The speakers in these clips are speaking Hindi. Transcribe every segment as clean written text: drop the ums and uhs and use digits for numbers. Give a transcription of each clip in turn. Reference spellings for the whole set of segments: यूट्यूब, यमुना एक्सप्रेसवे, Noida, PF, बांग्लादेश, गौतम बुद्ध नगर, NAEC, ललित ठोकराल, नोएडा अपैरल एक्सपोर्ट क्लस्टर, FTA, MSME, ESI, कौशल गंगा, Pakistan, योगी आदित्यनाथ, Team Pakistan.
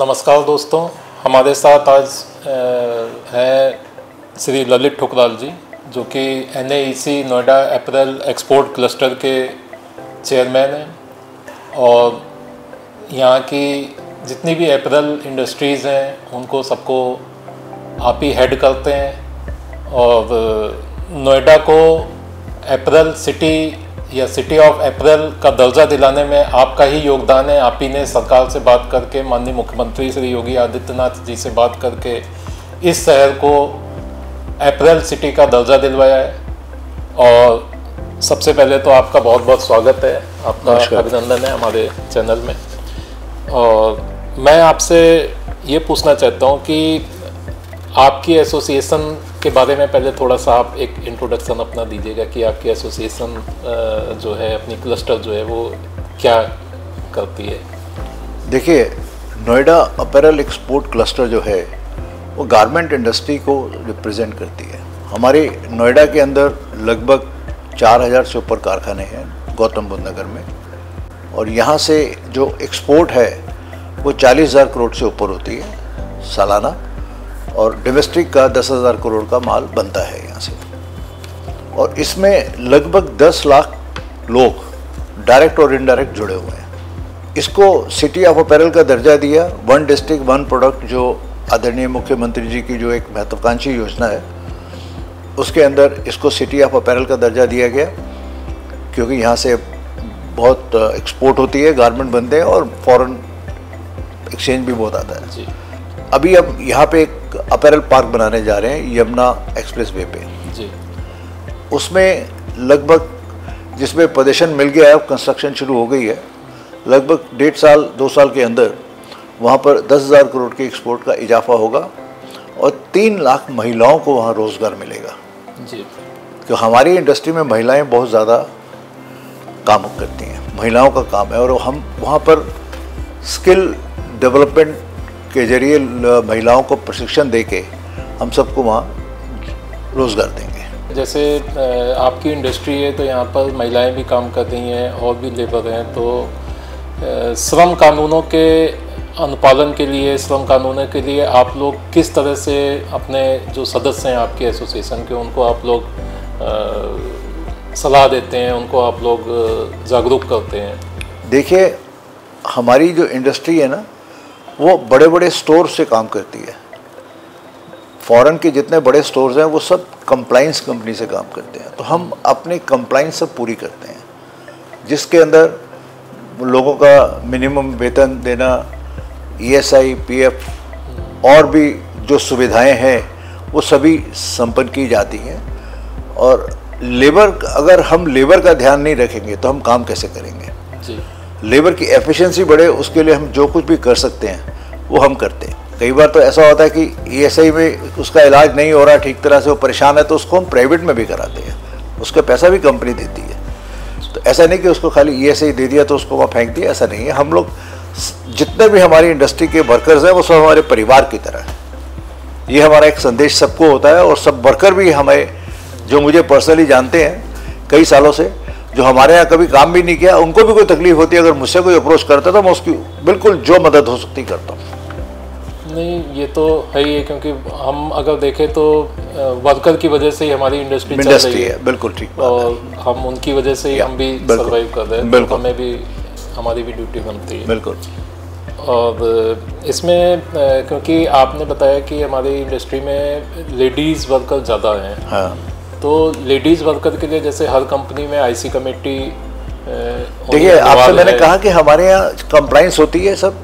नमस्कार दोस्तों, हमारे साथ आज हैं श्री ललित ठोकराल जी, जो कि NAEC नोएडा अपैरल एक्सपोर्ट क्लस्टर के चेयरमैन हैं और यहाँ की जितनी भी अपैरल इंडस्ट्रीज़ हैं उनको सबको आप ही हेड करते हैं। और नोएडा को अपैरल सिटी या सिटी ऑफ अपैरल का दर्जा दिलाने में आपका ही योगदान है। आप ही ने सरकार से बात करके, माननीय मुख्यमंत्री श्री योगी आदित्यनाथ जी से बात करके इस शहर को अपैरल सिटी का दर्जा दिलवाया है। और सबसे पहले तो आपका बहुत बहुत स्वागत है, आपका अभिनंदन है हमारे चैनल में। और मैं आपसे ये पूछना चाहता हूँ कि आपकी एसोसिएशन के बारे में पहले थोड़ा सा आप एक इंट्रोडक्शन अपना दीजिएगा कि आपकी एसोसिएशन जो है, अपनी क्लस्टर जो है, वो क्या करती है। देखिए, नोएडा अपैरल एक्सपोर्ट क्लस्टर जो है वो गारमेंट इंडस्ट्री को रिप्रेजेंट करती है। हमारे नोएडा के अंदर लगभग 4000 से ऊपर कारखाने हैं गौतम बुद्ध नगर में, और यहाँ से जो एक्सपोर्ट है वो 40,000 करोड़ से ऊपर होती है सालाना, और डोमेस्टिक का 10,000 करोड़ का माल बनता है यहाँ से। और इसमें लगभग 10 लाख लोग डायरेक्ट और इनडायरेक्ट जुड़े हुए हैं। इसको सिटी ऑफ अपैरल का दर्जा दिया, वन डिस्ट्रिक्ट वन प्रोडक्ट, जो आदरणीय मुख्यमंत्री जी की जो एक महत्वाकांक्षी योजना है, उसके अंदर इसको सिटी ऑफ अपैरल का दर्जा दिया गया, क्योंकि यहाँ से बहुत एक्सपोर्ट होती है, गारमेंट बनते हैं और फॉरेन एक्सचेंज भी बहुत आता है जी। अभी अब यहाँ पे एक अपैरल पार्क बनाने जा रहे हैं यमुना एक्सप्रेसवे पे जी। उसमें लगभग, जिसमें पोजीशन मिल गया है, कंस्ट्रक्शन शुरू हो गई है, लगभग 1.5 साल 2 साल के अंदर वहाँ पर 10,000 करोड़ के एक्सपोर्ट का इजाफा होगा और 3 लाख महिलाओं को वहाँ रोज़गार मिलेगा जी। तो हमारी इंडस्ट्री में महिलाएँ बहुत ज़्यादा काम करती हैं, महिलाओं का काम है, और हम वहाँ पर स्किल डेवलपमेंट के जरिए महिलाओं को प्रशिक्षण देके हम सबको वहाँ रोज़गार देंगे। जैसे आपकी इंडस्ट्री है तो यहाँ पर महिलाएं भी काम करती हैं और भी लेबर हैं, तो श्रम कानूनों के अनुपालन के लिए, श्रम कानूनों के लिए आप लोग किस तरह से अपने जो सदस्य हैं आपके एसोसिएशन के, उनको आप लोग सलाह देते हैं, उनको आप लोग जागरूक करते हैं? देखिए, हमारी जो इंडस्ट्री है ना, वो बड़े बड़े स्टोर से काम करती है। फॉरेन के जितने बड़े स्टोर्स हैं वो सब कंप्लाइंस कंपनी से काम करते हैं, तो हम अपनी कंप्लाइंस सब पूरी करते हैं, जिसके अंदर लोगों का मिनिमम वेतन देना, ESI, PF और भी जो सुविधाएं हैं वो सभी संपन्न की जाती हैं। और लेबर, अगर हम लेबर का ध्यान नहीं रखेंगे तो हम काम कैसे करेंगे जी। लेबर की एफिशिएंसी बढ़े, उसके लिए हम जो कुछ भी कर सकते हैं वो हम करते हैं। कई बार तो ऐसा होता है कि ESI में उसका इलाज नहीं हो रहा ठीक तरह से, वो परेशान है, तो उसको हम प्राइवेट में भी कराते हैं, उसका पैसा भी कंपनी देती है। तो ऐसा नहीं कि उसको खाली ESI दे दिया तो उसको वहाँ फेंक दिया, ऐसा नहीं है। हम लोग जितने भी हमारी इंडस्ट्री के वर्कर्स हैं वो सब हमारे परिवार की तरह है। ये हमारा एक संदेश सबको होता है, और सब वर्कर भी हमें, जो मुझे पर्सनली जानते हैं कई सालों से, जो हमारे यहाँ कभी काम भी नहीं किया, उनको भी कोई तकलीफ होती है, अगर मुझसे कोई अप्रोच करता है तो मैं उसकी बिल्कुल जो मदद हो सकती करता हूँ। नहीं, ये तो है ही है, क्योंकि हम अगर देखें तो वर्कर की वजह से ही हमारी इंडस्ट्री चल रही है। बिल्कुल ठीक, और हम उनकी वजह से ही हम भी सर्वाइव कर रहे हैं, तो हमें भी, हमारी भी ड्यूटी बनती है। बिल्कुल। और इसमें क्योंकि आपने बताया कि हमारी इंडस्ट्री में लेडीज़ वर्कर ज़्यादा हैं, तो लेडीज़ वर्कर के लिए जैसे हर कंपनी में IC कमेटी, देखिए आपसे मैंने कहा कि हमारे यहाँ कंप्लाइंस होती है सब,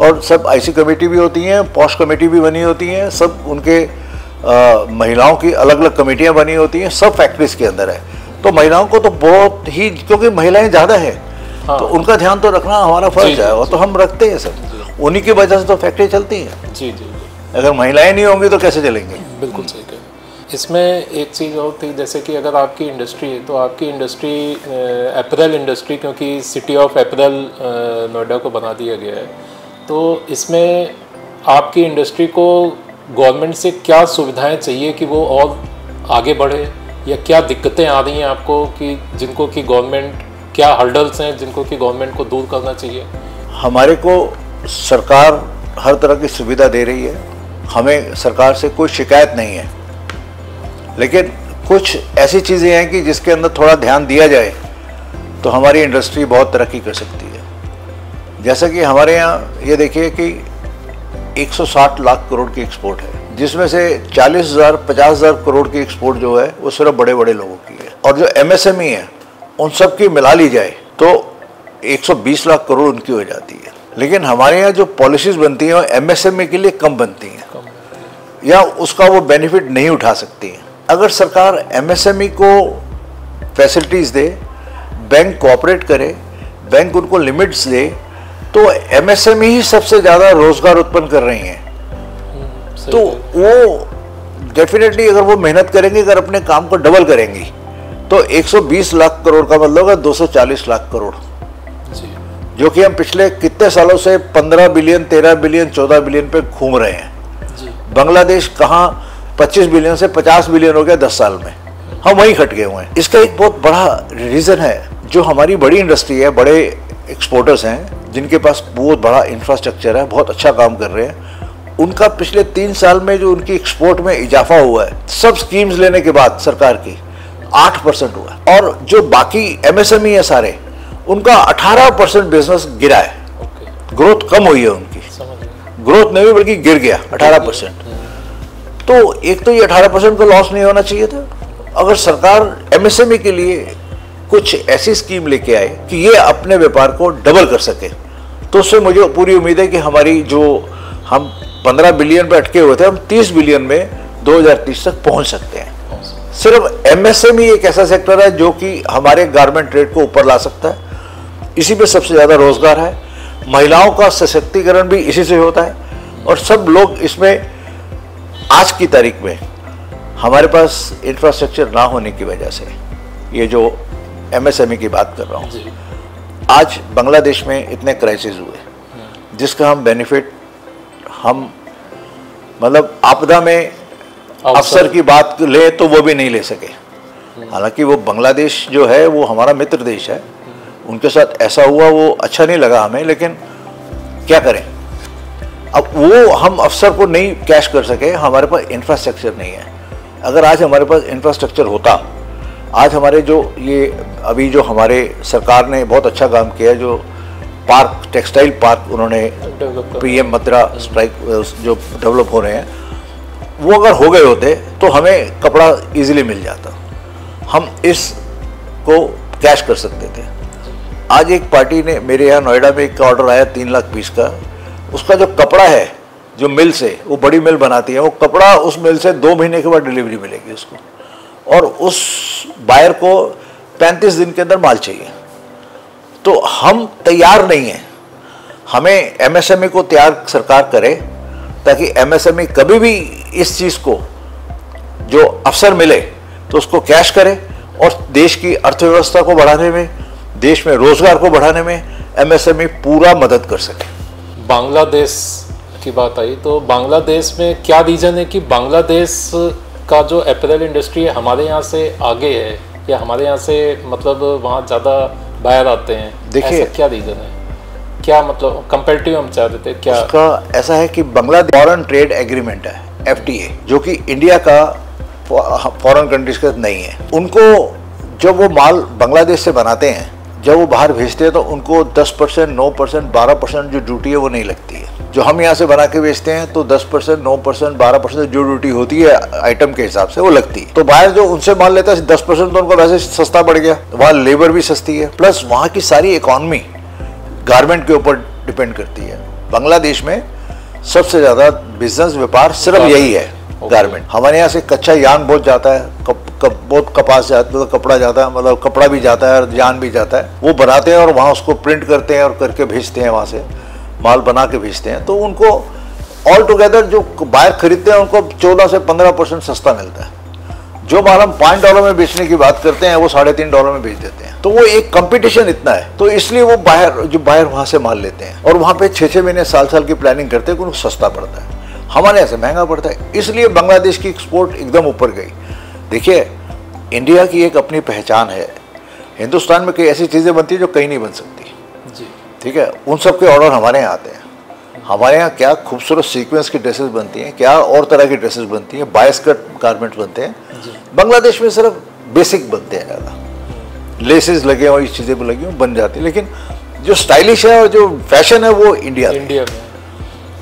और सब IC कमेटी भी होती हैं, पॉश कमेटी भी बनी होती हैं, सब उनके महिलाओं की अलग अलग कमेटियाँ बनी होती हैं, सब फैक्ट्रीज के अंदर है। तो महिलाओं को तो बहुत ही, क्योंकि महिलाएं ज़्यादा है तो उनका ध्यान तो रखना हमारा फर्ज है, और तो हम रखते हैं सब, उन्हीं की वजह से तो फैक्ट्री चलती है जी। अगर महिलाएँ नहीं होंगी तो कैसे चलेंगे? बिल्कुल सही। इसमें एक चीज़ और थी, जैसे कि अगर आपकी इंडस्ट्री है तो आपकी इंडस्ट्री अपैरल इंडस्ट्री, क्योंकि सिटी ऑफ अपैरल नोएडा को बना दिया गया है, तो इसमें आपकी इंडस्ट्री को गवर्नमेंट से क्या सुविधाएं चाहिए कि वो और आगे बढ़े, या क्या दिक्कतें आ रही हैं आपको कि जिनको कि गवर्नमेंट, क्या हर्डल्स हैं जिनको कि गवर्नमेंट को दूर करना चाहिए? हमारे को सरकार हर तरह की सुविधा दे रही है, हमें सरकार से कोई शिकायत नहीं है। लेकिन कुछ ऐसी चीज़ें हैं कि जिसके अंदर थोड़ा ध्यान दिया जाए तो हमारी इंडस्ट्री बहुत तरक्की कर सकती है। जैसा कि हमारे यहाँ ये देखिए कि 160 लाख करोड़ की एक्सपोर्ट है, जिसमें से 40,000-50,000 करोड़ की एक्सपोर्ट जो है वो सिर्फ बड़े बड़े लोगों की है, और जो MSME है उन सब की मिला ली जाए तो 120 लाख करोड़ उनकी हो जाती है। लेकिन हमारे यहाँ जो पॉलिसीज़ बनती हैं वो MSME के लिए कम बनती हैं या उसका वो बेनिफिट नहीं उठा सकती हैं। अगर सरकार MSME को फैसिलिटीज़ दे, बैंक कोऑपरेट करे, बैंक उनको लिमिट्स दे, तो MSME ही सबसे ज़्यादा रोज़गार उत्पन्न कर रही हैं, तो वो डेफिनेटली अगर वो मेहनत करेंगी, अगर अपने काम को डबल करेंगी तो 120 लाख करोड़ का मतलब होगा 240 लाख करोड़, जो कि हम पिछले कितने सालों से 15 बिलियन, 13 बिलियन, 14 बिलियन पे घूम रहे हैं। बांग्लादेश कहाँ 25 बिलियन से 50 बिलियन हो गया 10 साल में, हम वहीं खट गए हुए हैं। इसका एक बहुत बड़ा रीज़न है जो हमारी बड़ी इंडस्ट्री है, बड़े एक्सपोर्टर्स हैं जिनके पास बहुत बड़ा इंफ्रास्ट्रक्चर है, बहुत अच्छा काम कर रहे हैं, उनका पिछले 3 साल में जो उनकी एक्सपोर्ट में इजाफा हुआ है सब स्कीम्स लेने के बाद सरकार की 8% हुआ, और जो बाकी MSME है सारे उनका 18% बिजनेस गिरा है, ग्रोथ कम हुई है उनकी, ग्रोथ नहीं हुई बल्कि गिर गया 18%। तो एक तो ये 18% का लॉस नहीं होना चाहिए था। अगर सरकार MSME के लिए कुछ ऐसी स्कीम लेके आए कि ये अपने व्यापार को डबल कर सके, तो उससे मुझे पूरी उम्मीद है कि हमारी जो हम 15 बिलियन पे अटके हुए थे, हम 30 बिलियन में 2030 तक पहुंच सकते हैं। सिर्फ MSME एक ऐसा सेक्टर है जो कि हमारे गारमेंट ट्रेड को ऊपर ला सकता है, इसी पे सबसे ज़्यादा रोजगार है, महिलाओं का सशक्तिकरण भी इसी से होता है, और सब लोग इसमें आज की तारीख में हमारे पास इंफ्रास्ट्रक्चर ना होने की वजह से, ये जो MSME की बात कर रहा हूँ, आज बांग्लादेश में इतने क्राइसिस हुए जिसका हम बेनिफिट, हम मतलब आपदा में अवसर की बात ले तो वो भी नहीं ले सके। हालांकि वो बांग्लादेश जो है वो हमारा मित्र देश है, उनके साथ ऐसा हुआ वो अच्छा नहीं लगा हमें, लेकिन क्या करें, अब वो हम अवसर को नहीं कैश कर सके, हमारे पास इंफ्रास्ट्रक्चर नहीं है। अगर आज हमारे पास इंफ्रास्ट्रक्चर होता, आज हमारे जो ये अभी जो हमारे सरकार ने बहुत अच्छा काम किया, जो पार्क, टेक्सटाइल पार्क उन्होंने PM मत्रा स्ट्राइक जो डेवलप हो रहे हैं, वो अगर हो गए होते तो हमें कपड़ा ईजिली मिल जाता, हम इसको कैश कर सकते थे। आज एक पार्टी ने मेरे यहाँ नोएडा में एक ऑर्डर आया 3 लाख पीस का, उसका जो कपड़ा है जो मिल से, वो बड़ी मिल बनाती है, वो कपड़ा उस मिल से 2 महीने के बाद डिलीवरी मिलेगी उसको, और उस बायर को 35 दिन के अंदर माल चाहिए। तो हम तैयार नहीं हैं, हमें MSME को तैयार सरकार करे ताकि MSME कभी भी इस चीज़ को जो अवसर मिले तो उसको कैश करे, और देश की अर्थव्यवस्था को बढ़ाने में, देश में रोजगार को बढ़ाने में MSME पूरा मदद कर सके। बांग्लादेश की बात आई तो बांग्लादेश में क्या रीजन है कि बांग्लादेश का जो अपैरल इंडस्ट्री है हमारे यहाँ से आगे है, या हमारे यहाँ से मतलब वहाँ ज़्यादा बाहर आते हैं, देखिए क्या रीजन है, क्या मतलब कंपेरेटिव हम चाह रहे थे क्या उसका? ऐसा है कि बांग्लादेश फॉरेन ट्रेड एग्रीमेंट है FTA, जो कि इंडिया का फॉरेन कंट्रीज का नहीं है। उनको जब वो माल बांग्लादेश से बनाते हैं, जब वो बाहर भेजते हैं तो उनको 10%, 9%, 12% जो ड्यूटी है वो नहीं लगती है। जो हम यहाँ से बना के बेचते हैं तो 10%, 9%, 12% जो ड्यूटी होती है आइटम के हिसाब से वो लगती है। तो बाहर जो उनसे माल लेता है 10% तो उनको वैसे सस्ता पड़ गया, वहाँ लेबर भी सस्ती है, प्लस वहाँ की सारी इकॉनमी गारमेंट के ऊपर डिपेंड करती है। बांग्लादेश में सबसे ज़्यादा बिजनेस व्यापार सिर्फ यही है, गारमेंट। हमारे यहाँ से कच्चा यान बहुत जाता है, बहुत कपास जाता है, कपड़ा जाता है, मतलब कपड़ा भी जाता है और यान भी जाता है, वो बनाते हैं और वहाँ उसको प्रिंट करते हैं और करके भेजते हैं, वहाँ से माल बना के भेजते हैं। तो उनको ऑल टुगेदर जो बाहर खरीदते हैं उनको 14 से 15% सस्ता मिलता है। जो माल हम $5 में बेचने की बात करते हैं वो $3.5 में बेच देते हैं। तो वो एक कंपटीशन इतना है, तो इसलिए वो बाहर जो बाहर वहाँ से माल लेते हैं और वहाँ पे 6-6 महीने, साल की प्लानिंग करते हैं कि उनको सस्ता पड़ता है, हमारे यहाँ से महंगा पड़ता है। इसलिए बांग्लादेश की एक्सपोर्ट एकदम ऊपर गई। देखिए इंडिया की एक अपनी पहचान है, हिंदुस्तान में कई ऐसी चीज़ें बनती हैं जो कहीं नहीं बन सकती, ठीक है, उन सब के ऑर्डर हमारे यहाँ आते हैं, हमारे यहाँ क्या खूबसूरत सीक्वेंस की ड्रेसेस बनती हैं, क्या और तरह की ड्रेसेस बनती हैं, बायस कट गारमेंट्स बनते हैं। बांग्लादेश में सिर्फ बेसिक बनते हैं, ज़्यादा लेसेस लगे और इस चीज़ें भी लगी हुई बन जाती है, लेकिन जो स्टाइलिश है और जो फैशन है वो इंडिया में।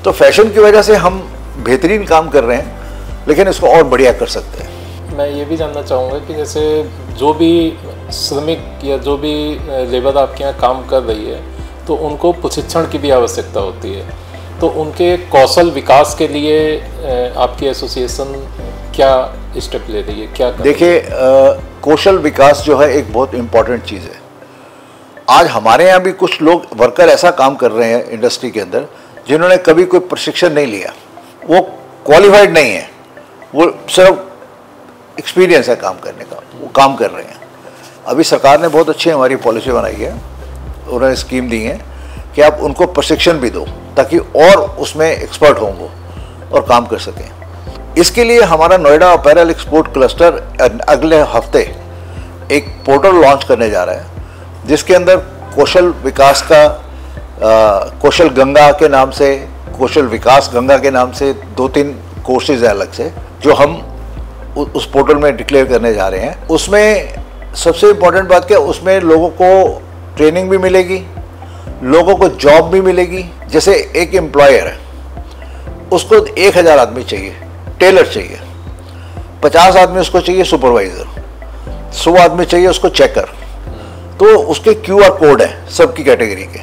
तो फैशन की वजह से हम बेहतरीन काम कर रहे हैं, लेकिन इसको और बढ़िया कर सकते हैं। मैं ये भी जानना चाहूँगा कि जैसे जो भी श्रमिक या जो भी लेबर आपके यहाँ काम कर रही है तो उनको प्रशिक्षण की भी आवश्यकता होती है, तो उनके कौशल विकास के लिए आपकी एसोसिएशन क्या स्टेप ले रही है, क्या? देखिए, कौशल विकास जो है एक बहुत इम्पॉर्टेंट चीज़ है। आज हमारे यहाँ भी कुछ लोग वर्कर ऐसा काम कर रहे हैं इंडस्ट्री के अंदर जिन्होंने कभी कोई प्रशिक्षण नहीं लिया, वो क्वालिफाइड नहीं है, वो सिर्फ एक्सपीरियंस है काम करने का, वो काम कर रहे हैं। अभी सरकार ने बहुत अच्छी हमारी पॉलिसी बनाई है, उन्होंने स्कीम दी है कि आप उनको प्रशिक्षण भी दो ताकि और उसमें एक्सपर्ट हों वो और काम कर सकें। इसके लिए हमारा नोएडा अपैरल एक्सपोर्ट क्लस्टर अगले हफ्ते एक पोर्टल लॉन्च करने जा रहा है, जिसके अंदर कौशल विकास का कौशल गंगा के नाम से, कौशल विकास गंगा के नाम से 2-3 कोर्सेज हैं अलग से, जो हम उस पोर्टल में डिक्लेयर करने जा रहे हैं। उसमें सबसे इम्पोर्टेंट बात क्या, उसमें लोगों को ट्रेनिंग भी मिलेगी, लोगों को जॉब भी मिलेगी। जैसे एक एम्प्लॉयर है, उसको 1000 आदमी चाहिए, टेलर चाहिए, 50 आदमी उसको चाहिए सुपरवाइज़र, 100 आदमी चाहिए उसको चेकर। तो उसके QR कोड है सबकी कैटेगरी के,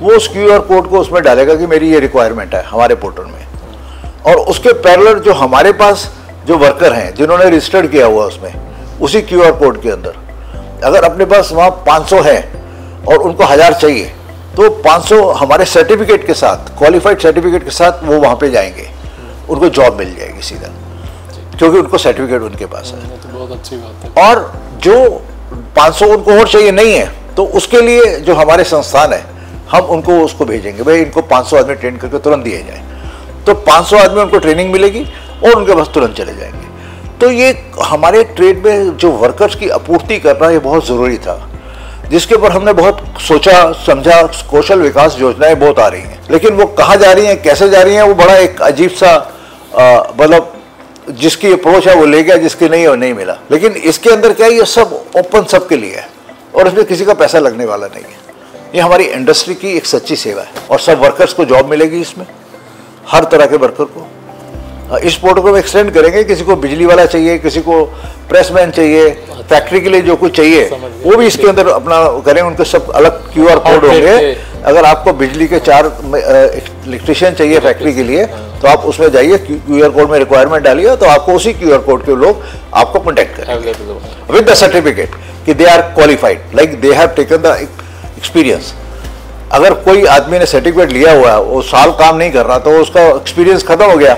वो उस QR कोड को उसमें डालेगा कि मेरी ये रिक्वायरमेंट है हमारे पोर्टल में। और उसके पैरेलल जो हमारे पास जो वर्कर हैं जिन्होंने रजिस्टर्ड किया हुआ, उसमें उसी QR कोड के अंदर अगर अपने पास वहाँ 500 हैं और उनको 1000 चाहिए, तो 500 हमारे सर्टिफिकेट के साथ, क्वालिफाइड सर्टिफिकेट के साथ वो वहाँ पे जाएंगे, उनको जॉब मिल जाएगी सीधा, क्योंकि उनको सर्टिफिकेट उनके पास है। तो बहुत अच्छी बात है। और जो 500 उनको और चाहिए नहीं है, तो उसके लिए जो हमारे संस्थान है हम उनको उसको भेजेंगे, भाई इनको 500 आदमी ट्रेन करके तुरंत दिए जाए। तो 500 आदमी उनको ट्रेनिंग मिलेगी और उनके पास तुरंत चले जाएंगे। तो ये हमारे ट्रेड में जो वर्कर्स की आपूर्ति करना, ये बहुत ज़रूरी था, जिसके ऊपर हमने बहुत सोचा समझा। कौशल विकास योजनाएं बहुत आ रही हैं, लेकिन वो कहाँ जा रही हैं, कैसे जा रही हैं, वो बड़ा एक अजीब सा, मतलब जिसकी अप्रोच है वो ले गया, जिसकी नहीं है वो नहीं मिला। लेकिन इसके अंदर क्या है, ये सब ओपन सब के लिए है और इसमें किसी का पैसा लगने वाला नहीं है। ये हमारी इंडस्ट्री की एक सच्ची सेवा है और सब वर्कर्स को जॉब मिलेगी इसमें, हर तरह के वर्कर को। इस पोर्टल को एक्सटेंड करेंगे, किसी को बिजली वाला चाहिए, किसी को प्रेसमैन चाहिए, फैक्ट्री के लिए जो कुछ चाहिए वो भी इसके अंदर अपना करें। उनके सब अलग QR कोड होंगे। अगर आपको बिजली के 4 इलेक्ट्रिशियन चाहिए फैक्ट्री के लिए, तो आप उसमें जाइए, QR कोड में रिक्वायरमेंट डालिए, तो आपको उसी QR कोड के लोग आपको कॉन्टैक्ट करेंगे विद द सर्टिफिकेट कि they are qualified, like they have taken the experience. अगर कोई आदमी ने सर्टिफिकेट लिया हुआ है, वो साल काम नहीं कर रहा, तो उसका एक्सपीरियंस खत्म हो गया,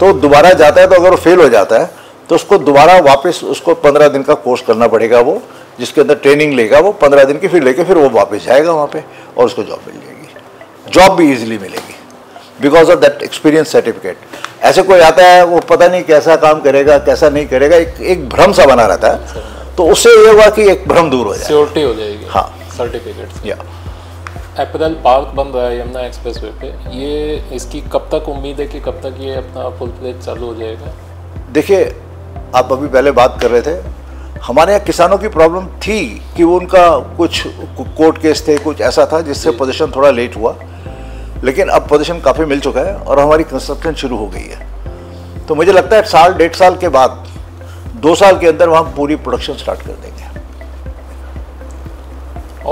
तो दोबारा जाता है, तो अगर वो फेल हो जाता है तो उसको दोबारा वापस उसको 15 दिन का कोर्स करना पड़ेगा, वो जिसके अंदर ट्रेनिंग लेगा वो 15 दिन की, फिर लेके फिर वो वापस जाएगा वहाँ पे और उसको जॉब मिल जाएगी। जॉब भी इजीली मिलेगी because of that experience certificate. ऐसे कोई आता है, वो पता नहीं कैसा काम करेगा कैसा नहीं करेगा, एक भ्रम सा बना रहता है, तो उससे ये हुआ कि एक भ्रम दूर हो जाए, सिक्योरिटी हो जाएगी। हाँ, सर्टिफिकेट। या अपैरल पार्क बन रहा है यमुना एक्सप्रेसवे पे, ये इसकी कब तक उम्मीद है कि कब तक ये अपना फुल प्लेज चालू हो जाएगा? देखिए, आप अभी पहले बात कर रहे थे, हमारे यहाँ किसानों की प्रॉब्लम थी कि वो उनका कुछ कोर्ट केस थे, कुछ ऐसा था जिससे पोजीशन थोड़ा लेट हुआ, लेकिन अब पोजीशन काफ़ी मिल चुका है और हमारी कंस्ट्रक्शन शुरू हो गई है। तो मुझे लगता है 1.5 साल के बाद, 2 साल के अंदर वहाँ पूरी प्रोडक्शन स्टार्ट कर देंगे।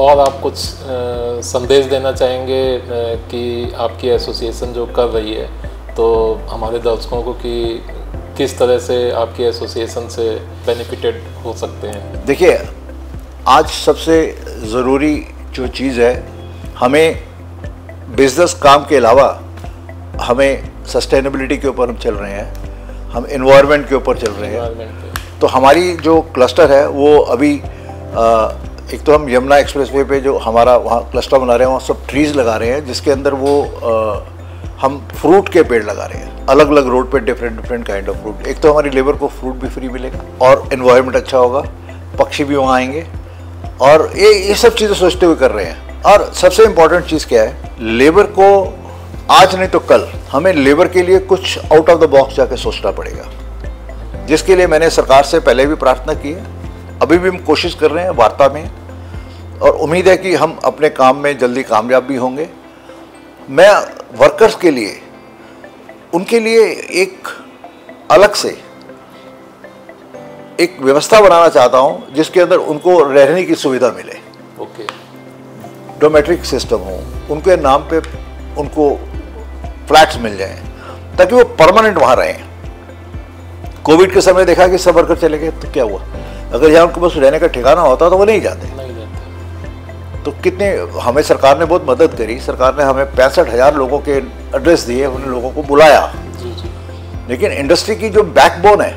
और आप कुछ संदेश देना चाहेंगे कि आपकी एसोसिएशन जो कर रही है, तो हमारे दर्शकों को कि किस तरह से आपकी एसोसिएशन से बेनिफिटेड हो सकते हैं? देखिए, आज सबसे ज़रूरी जो चीज़ है, हमें बिजनेस काम के अलावा हमें सस्टेनेबिलिटी के ऊपर हम चल रहे हैं, हम एनवायरनमेंट के ऊपर चल रहे हैं। तो हमारी जो क्लस्टर है वो अभी एक तो हम यमुना एक्सप्रेसवे पे जो हमारा वहाँ क्लस्टर बना रहे हैं, वहाँ सब ट्रीज़ लगा रहे हैं, जिसके अंदर वो हम फ्रूट के पेड़ लगा रहे हैं अलग अलग रोड पे, डिफरेंट काइंड ऑफ फ्रूट। एक तो हमारी लेबर को फ्रूट भी फ्री मिलेगा और एनवायरनमेंट अच्छा होगा, पक्षी भी वहाँ आएंगे, और ये सब चीज़ें सोचते हुए कर रहे हैं। और सबसे इम्पॉर्टेंट चीज़ क्या है, लेबर को आज नहीं तो कल हमें लेबर के लिए कुछ आउट ऑफ द बॉक्स जाके सोचना पड़ेगा, जिसके लिए मैंने सरकार से पहले भी प्रार्थना की है, अभी भी हम कोशिश कर रहे हैं वार्ता में, और उम्मीद है कि हम अपने काम में जल्दी कामयाब भी होंगे। मैं वर्कर्स के लिए, उनके लिए एक अलग से एक व्यवस्था बनाना चाहता हूं जिसके अंदर उनको रहने की सुविधा मिले। ओके, डोमेट्रिक सिस्टम हो, उनके नाम पे उनको फ्लैट्स मिल जाएं ताकि वो परमानेंट वहाँ रहें। कोविड के समय देखा कि सब वर्कर चले गए तो क्या हुआ, अगर यहाँ उनको बस रहने का ठिकाना होता तो वो नहीं जाते। तो कितने हमें सरकार ने बहुत मदद करी, सरकार ने हमें 65,000 लोगों के एड्रेस दिए, उन लोगों को बुलाया। जी। लेकिन इंडस्ट्री की जो बैकबोन है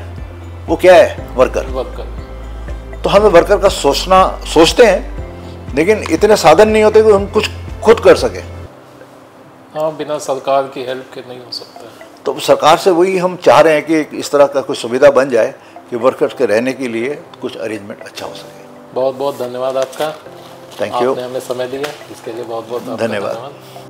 वो क्या है, वर्कर। तो हमें वर्कर का सोचते हैं, लेकिन इतने साधन नहीं होते कि हम कुछ खुद कर सके। हाँ, बिना सरकार की हेल्प के नहीं हो सकता। तो सरकार से वही हम चाह रहे हैं कि इस तरह का कुछ सुविधा बन जाए कि वर्कर्स के रहने के लिए कुछ अरेंजमेंट अच्छा हो सके। बहुत बहुत धन्यवाद आपका, थैंक यू, आपने हमें समय दिया, इसके लिए बहुत बहुत धन्यवाद।